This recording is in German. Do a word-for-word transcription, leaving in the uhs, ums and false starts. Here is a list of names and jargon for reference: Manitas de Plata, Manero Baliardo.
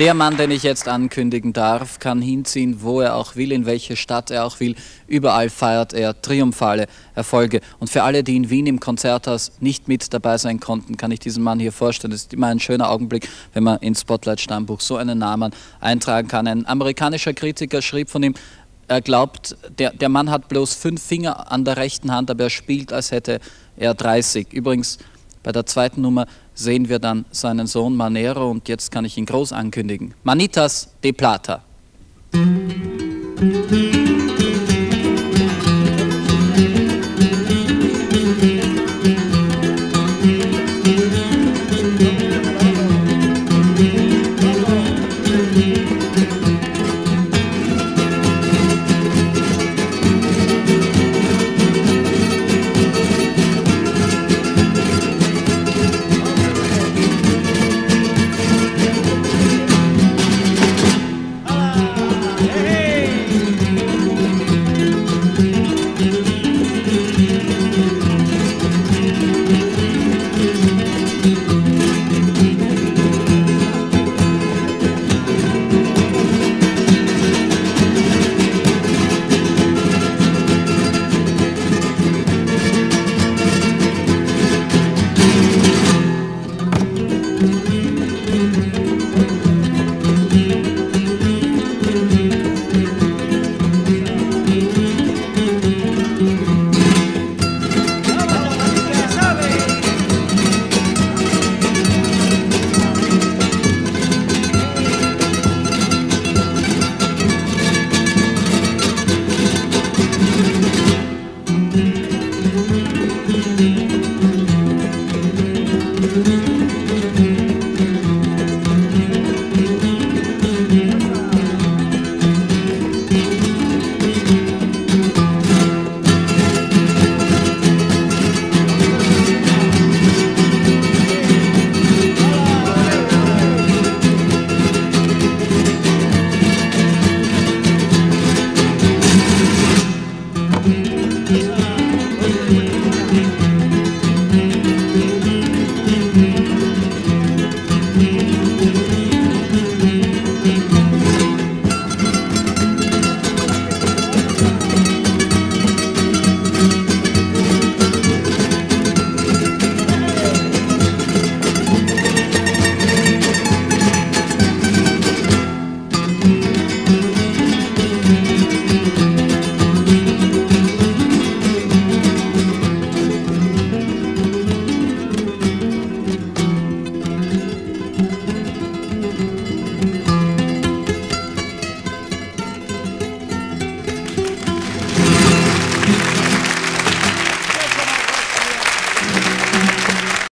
Der Mann, den ich jetzt ankündigen darf, kann hinziehen, wo er auch will, in welche Stadt er auch will. Überall feiert er triumphale Erfolge. Und für alle, die in Wien im Konzerthaus nicht mit dabei sein konnten, kann ich diesen Mann hier vorstellen. Es ist immer ein schöner Augenblick, wenn man ins Spotlight-Stammbuch so einen Namen eintragen kann. Ein amerikanischer Kritiker schrieb von ihm, er glaubt, der, der Mann hat bloß fünf Finger an der rechten Hand, aber er spielt, als hätte er dreißig. Übrigens, bei der zweiten Nummer sehen wir dann seinen Sohn Manero und jetzt kann ich ihn groß ankündigen. Manitas de Plata.